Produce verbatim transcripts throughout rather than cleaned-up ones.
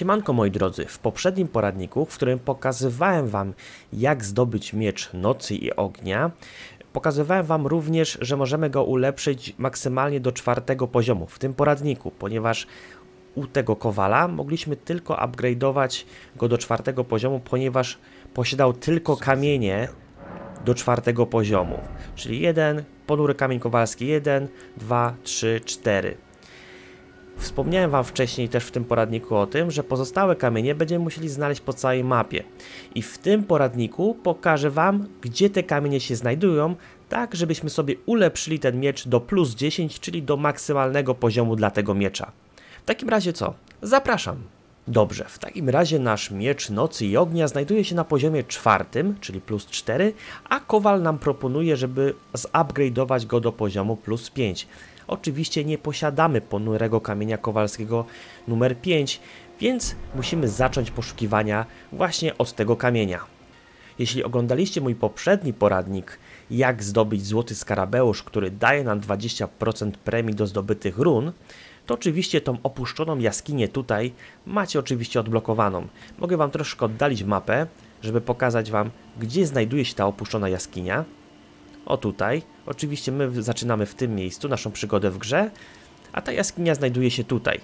Siemanko moi drodzy, w poprzednim poradniku, w którym pokazywałem wam jak zdobyć miecz nocy i ognia, pokazywałem wam również, że możemy go ulepszyć maksymalnie do czwartego poziomu w tym poradniku, ponieważ u tego kowala mogliśmy tylko upgrade'ować go do czwartego poziomu, ponieważ posiadał tylko kamienie do czwartego poziomu, czyli jeden, ponury kamień kowalski jeden, dwa, trzy, cztery. Wspomniałem wam wcześniej też w tym poradniku o tym, że pozostałe kamienie będziemy musieli znaleźć po całej mapie. I w tym poradniku pokażę wam, gdzie te kamienie się znajdują, tak żebyśmy sobie ulepszyli ten miecz do plus dziesięć, czyli do maksymalnego poziomu dla tego miecza. W takim razie co? Zapraszam! Dobrze, w takim razie nasz miecz nocy i ognia znajduje się na poziomie czwartym, czyli plus cztery, a kowal nam proponuje, żeby zupgrade'ować go do poziomu plus pięć. Oczywiście nie posiadamy ponurego kamienia kowalskiego numer pięć, więc musimy zacząć poszukiwania właśnie od tego kamienia. Jeśli oglądaliście mój poprzedni poradnik, jak zdobyć złoty skarabeusz, który daje nam dwadzieścia procent premii do zdobytych run, to oczywiście tą opuszczoną jaskinię tutaj macie oczywiście odblokowaną. Mogę wam troszkę oddalić mapę, żeby pokazać wam, gdzie znajduje się ta opuszczona jaskinia. O tutaj. Oczywiście my zaczynamy w tym miejscu naszą przygodę w grze, a ta jaskinia znajduje się tutaj.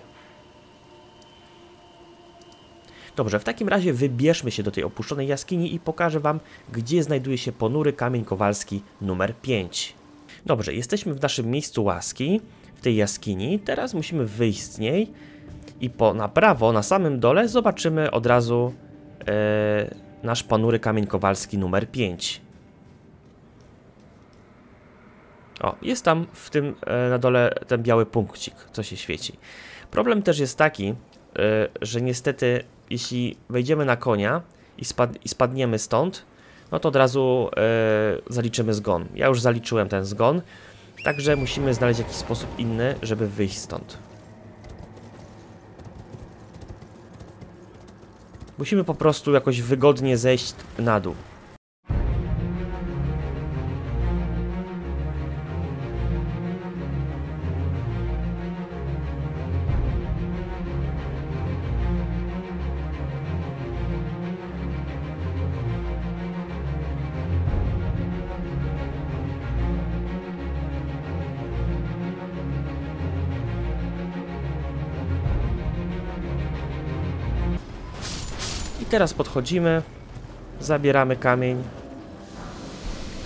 Dobrze, w takim razie wybierzmy się do tej opuszczonej jaskini i pokażę wam, gdzie znajduje się ponury kamień kowalski numer pięć. Dobrze, jesteśmy w naszym miejscu łaski, w tej jaskini. Teraz musimy wyjść z niej i po, na prawo, na samym dole zobaczymy od razu yy, nasz ponury kamień kowalski numer pięć. O, jest tam w tym na dole ten biały punkcik, co się świeci. Problem też jest taki, że niestety jeśli wejdziemy na konia i, spad i spadniemy stąd, no to od razu zaliczymy zgon. Ja już zaliczyłem ten zgon, także musimy znaleźć jakiś sposób inny, żeby wyjść stąd. Musimy po prostu jakoś wygodnie zejść na dół. Teraz podchodzimy, zabieramy kamień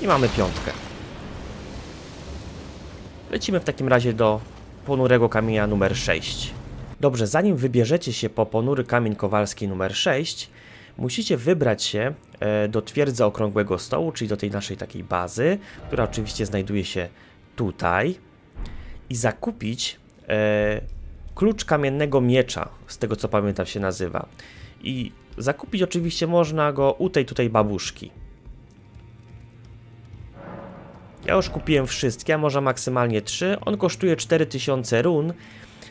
i mamy piątkę. Lecimy w takim razie do ponurego kamienia numer sześć. Dobrze, zanim wybierzecie się po ponury kamień kowalski numer sześć, musicie wybrać się do twierdzy okrągłego stołu, czyli do tej naszej takiej bazy, która oczywiście znajduje się tutaj, i zakupić e, klucz kamiennego miecza, z tego co pamiętam się nazywa. I zakupić oczywiście można go u tej tutaj babuszki. Ja już kupiłem wszystkie, a może maksymalnie trzy. On kosztuje cztery tysiące run,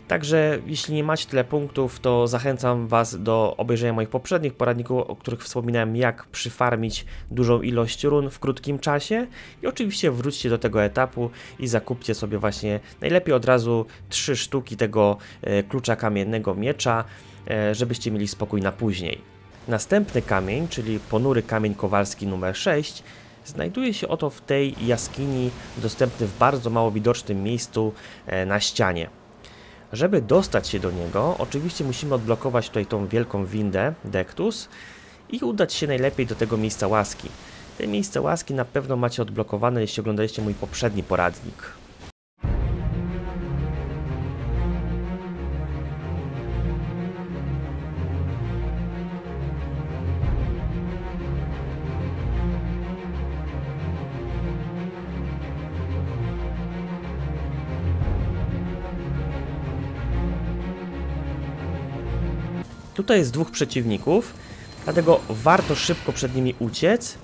także jeśli nie macie tyle punktów, to zachęcam was do obejrzenia moich poprzednich poradników, o których wspominałem, jak przyfarmić dużą ilość run w krótkim czasie. I oczywiście wróćcie do tego etapu i zakupcie sobie właśnie najlepiej od razu trzy sztuki tego e, klucza kamiennego miecza, żebyście mieli spokój na później. Następny kamień, czyli ponury kamień kowalski numer sześć, znajduje się oto w tej jaskini, dostępny w bardzo mało widocznym miejscu na ścianie. Żeby dostać się do niego, oczywiście musimy odblokować tutaj tą wielką windę Dectus i udać się najlepiej do tego miejsca łaski. Te miejsce łaski na pewno macie odblokowane, jeśli oglądaliście mój poprzedni poradnik. Tutaj jest dwóch przeciwników, dlatego warto szybko przed nimi uciec,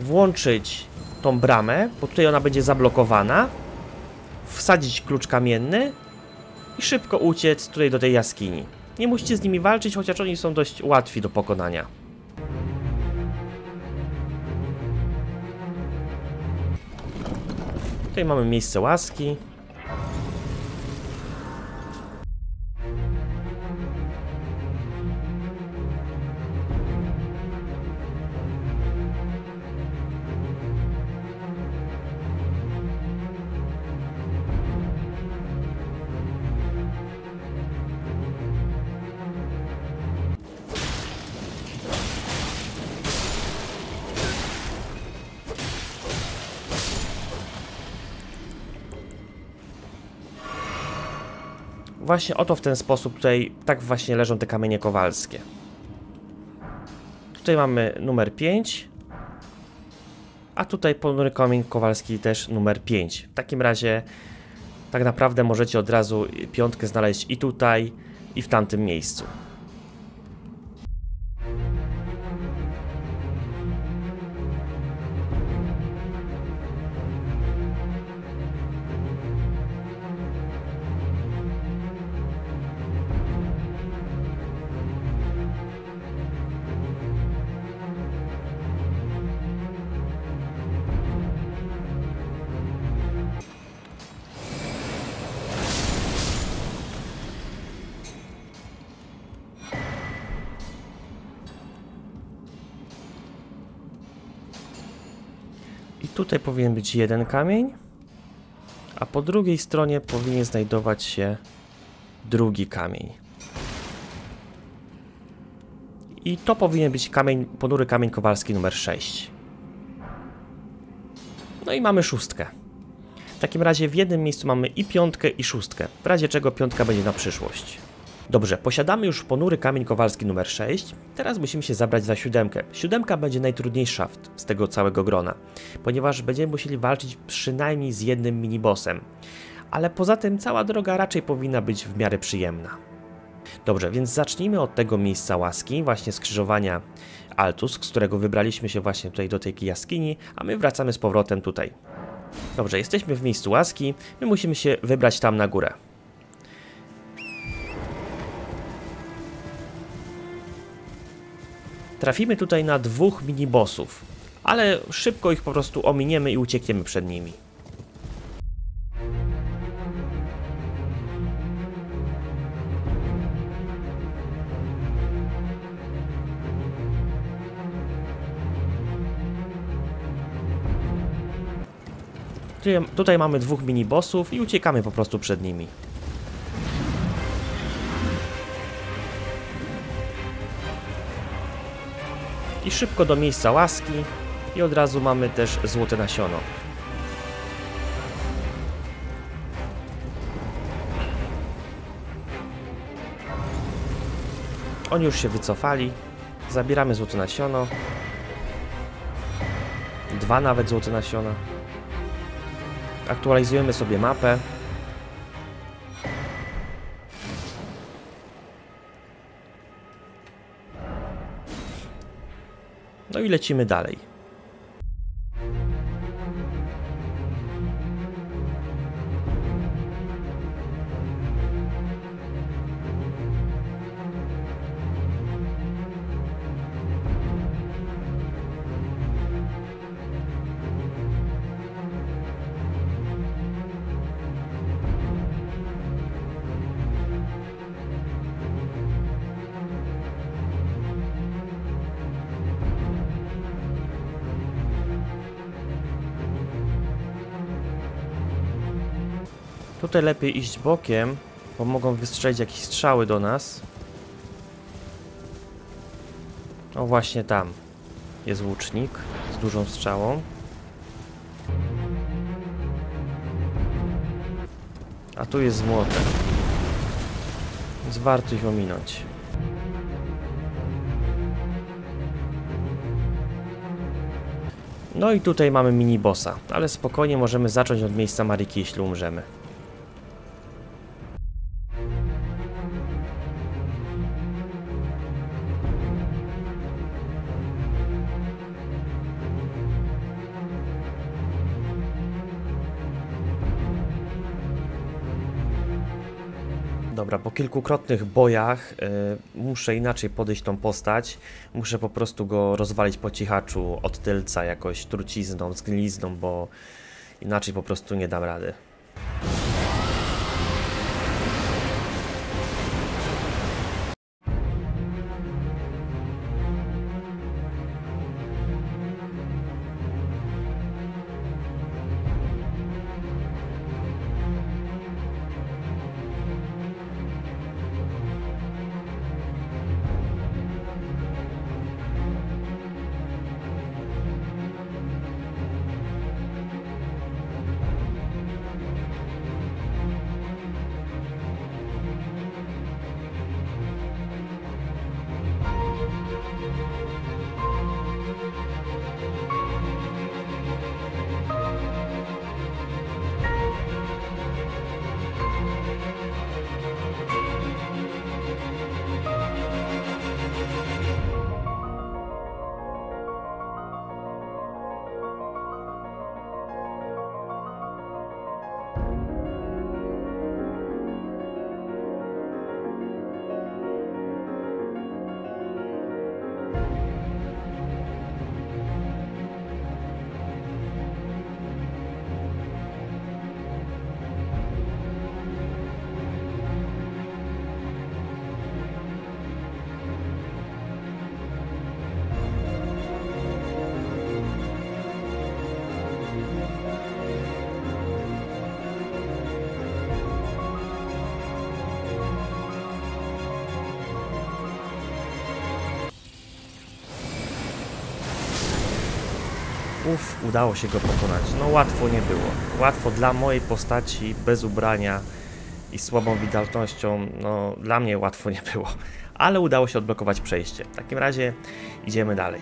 włączyć tą bramę, bo tutaj ona będzie zablokowana, wsadzić klucz kamienny i szybko uciec tutaj do tej jaskini. Nie musicie z nimi walczyć, chociaż oni są dość łatwi do pokonania. Tutaj mamy miejsce łaski. Właśnie oto w ten sposób tutaj, tak właśnie leżą te kamienie kowalskie. Tutaj mamy numer pięć. A tutaj ponury kamień kowalski też numer pięć. W takim razie tak naprawdę możecie od razu piątkę znaleźć i tutaj, i w tamtym miejscu. Tutaj powinien być jeden kamień, a po drugiej stronie powinien znajdować się drugi kamień. I to powinien być kamień, ponury kamień kowalski numer sześć. No i mamy szóstkę. W takim razie w jednym miejscu mamy i piątkę, i szóstkę, w razie czego piątka będzie na przyszłość. Dobrze, posiadamy już ponury kamień kowalski numer sześć, teraz musimy się zabrać za siódemkę. Siódemka będzie najtrudniejsza z tego całego grona, ponieważ będziemy musieli walczyć przynajmniej z jednym minibossem. Ale poza tym cała droga raczej powinna być w miarę przyjemna. Dobrze, więc zacznijmy od tego miejsca łaski, właśnie skrzyżowania Altus, z którego wybraliśmy się właśnie tutaj do tej jaskini, a my wracamy z powrotem tutaj. Dobrze, jesteśmy w miejscu łaski, my musimy się wybrać tam na górę. Trafimy tutaj na dwóch minibossów, ale szybko ich po prostu ominiemy i uciekniemy przed nimi. Tutaj, tutaj mamy dwóch minibossów i uciekamy po prostu przed nimi. I szybko do miejsca łaski i od razu mamy też złote nasiono. Oni już się wycofali. Zabieramy złote nasiono. Dwa nawet złote nasiona. Aktualizujemy sobie mapę. No i lecimy dalej. Tutaj lepiej iść bokiem, bo mogą wystrzelić jakieś strzały do nas. O, właśnie tam jest łucznik z dużą strzałą. A tu jest młotek. Więc warto ich ominąć. No i tutaj mamy minibossa, ale spokojnie możemy zacząć od miejsca Mariki, jeśli umrzemy. Dobra, po kilkukrotnych bojach yy, muszę inaczej podejść tą postać, muszę po prostu go rozwalić po cichaczu od tylca jakoś trucizną, zgnilizną, bo inaczej po prostu nie dam rady. Uff, udało się go pokonać. No łatwo nie było. Łatwo dla mojej postaci, bez ubrania i słabą widocznością, no dla mnie łatwo nie było. Ale udało się odblokować przejście. W takim razie idziemy dalej.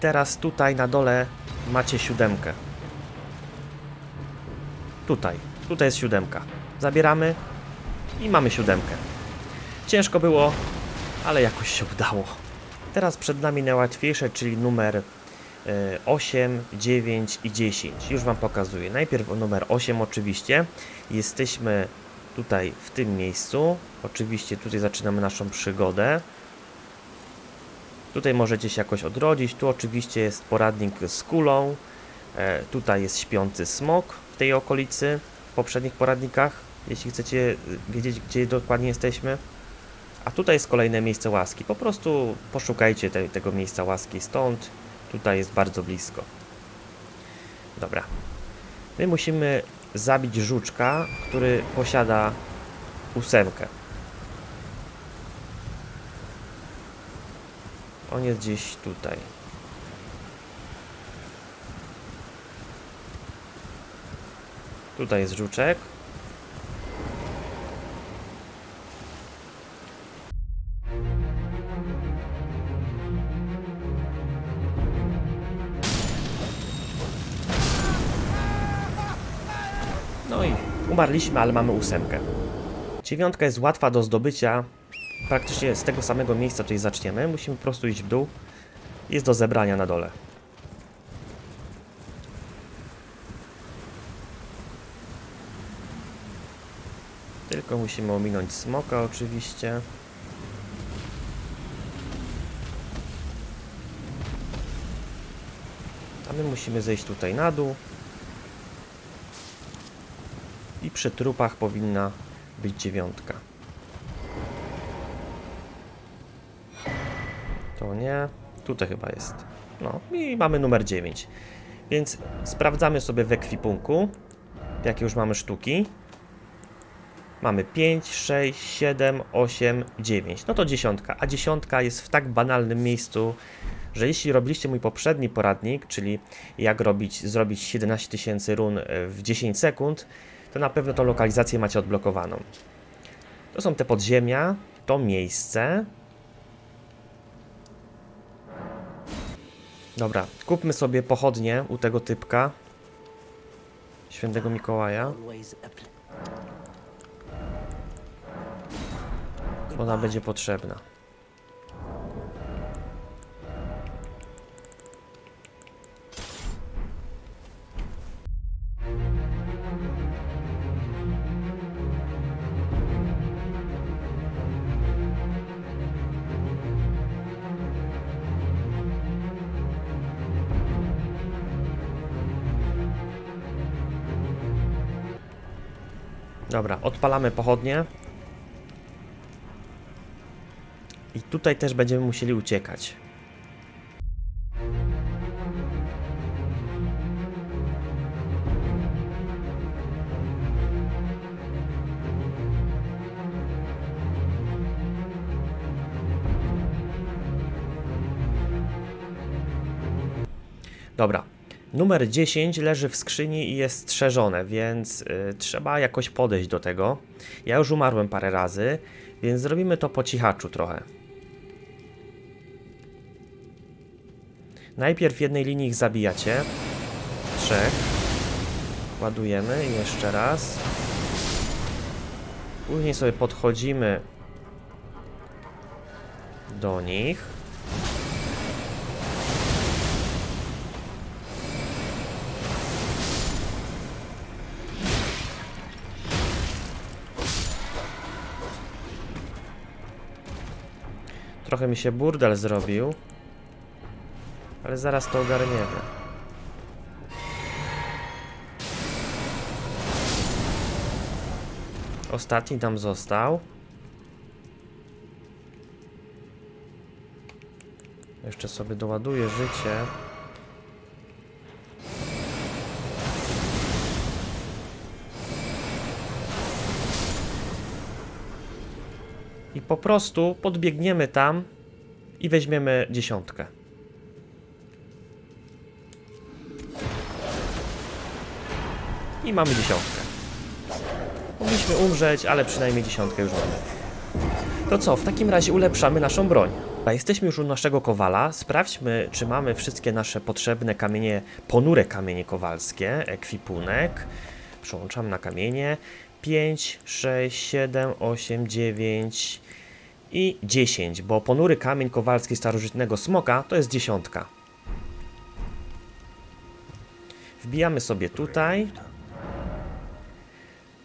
Teraz tutaj na dole macie siódemkę. Tutaj. Tutaj jest siódemka. Zabieramy i mamy siódemkę. Ciężko było, ale jakoś się udało. Teraz przed nami najłatwiejsze, czyli numer osiem, dziewięć i dziesięć. Już Wam pokazuję. Najpierw numer osiem oczywiście. Jesteśmy tutaj w tym miejscu. Oczywiście tutaj zaczynamy naszą przygodę. Tutaj możecie się jakoś odrodzić, tu oczywiście jest poradnik z kulą, e, tutaj jest śpiący smok w tej okolicy, w poprzednich poradnikach, jeśli chcecie wiedzieć, gdzie dokładnie jesteśmy. A tutaj jest kolejne miejsce łaski, po prostu poszukajcie te, tego miejsca łaski stąd, tutaj jest bardzo blisko. Dobra, my musimy zabić żuczka, który posiada ósemkę. On jest gdzieś tutaj. Tutaj jest żuczek. No i umarliśmy, ale mamy ósemkę. Dziewiątka jest łatwa do zdobycia. Praktycznie z tego samego miejsca tutaj zaczniemy. Musimy po prostu iść w dół. Jest do zebrania na dole. Tylko musimy ominąć smoka oczywiście. A my musimy zejść tutaj na dół. I przy trupach powinna być dziewiątka. To nie, tutaj chyba jest. No i mamy numer dziewięć. Więc sprawdzamy sobie w ekwipunku, jakie już mamy sztuki. Mamy pięć, sześć, siedem, osiem, dziewięć. No to dziesiątka. A dziesiątka jest w tak banalnym miejscu, że jeśli robiliście mój poprzedni poradnik, czyli jak robić, zrobić siedemnaście tysięcy run w dziesięć sekund, to na pewno tą lokalizację macie odblokowaną. To są te podziemia, to miejsce. Dobra, kupmy sobie pochodnie u tego typka Świętego Mikołaja. bo nam będzie potrzebna. Dobra, odpalamy pochodnie. I tutaj też będziemy musieli uciekać. Dobra. Numer dziesięć leży w skrzyni i jest strzeżone, więc y, trzeba jakoś podejść do tego. Ja już umarłem parę razy, więc zrobimy to po cichaczu trochę. Najpierw w jednej linii ich zabijacie. Trzech. Ładujemy i jeszcze raz. Później sobie podchodzimy do nich. Trochę mi się burdel zrobił, ale zaraz to ogarniemy. Ostatni tam został. Jeszcze sobie doładuję życie. I po prostu podbiegniemy tam i weźmiemy dziesiątkę. I mamy dziesiątkę. Mogliśmy umrzeć, ale przynajmniej dziesiątkę już mamy. To co, w takim razie ulepszamy naszą broń. A jesteśmy już u naszego kowala. Sprawdźmy, czy mamy wszystkie nasze potrzebne kamienie, ponure kamienie kowalskie, ekwipunek. Przełączam na kamienie. pięć, sześć, siedem, osiem, dziewięć i dziesięć, bo ponury kamień kowalski starożytnego smoka to jest dziesiątka. Wbijamy sobie tutaj.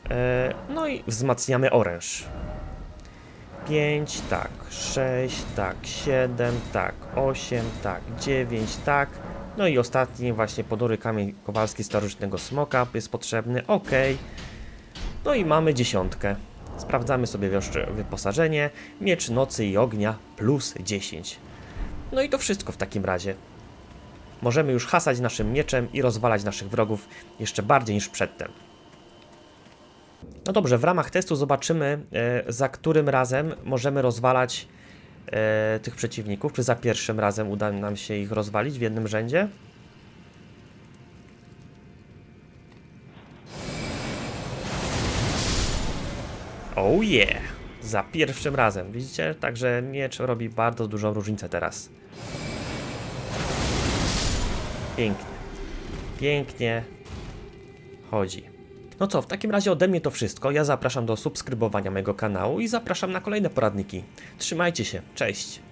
E, no i wzmacniamy oręż. pięć, tak, sześć, tak, siedem, tak, osiem, tak, dziewięć, tak. No i ostatni właśnie ponury kamień kowalski starożytnego smoka jest potrzebny. OK. No i mamy dziesiątkę. Sprawdzamy sobie jeszcze wyposażenie. Miecz nocy i ognia plus dziesięć. No i to wszystko w takim razie. Możemy już hasać naszym mieczem i rozwalać naszych wrogów jeszcze bardziej niż przedtem. No dobrze, w ramach testu zobaczymy, e, za którym razem możemy rozwalać e, tych przeciwników. Czy za pierwszym razem uda nam się ich rozwalić w jednym rzędzie? Oh yeah! Za pierwszym razem, widzicie? Także miecz robi bardzo dużą różnicę teraz. Pięknie. Pięknie chodzi. No co, w takim razie ode mnie to wszystko. Ja zapraszam do subskrybowania mojego kanału i zapraszam na kolejne poradniki. Trzymajcie się, cześć!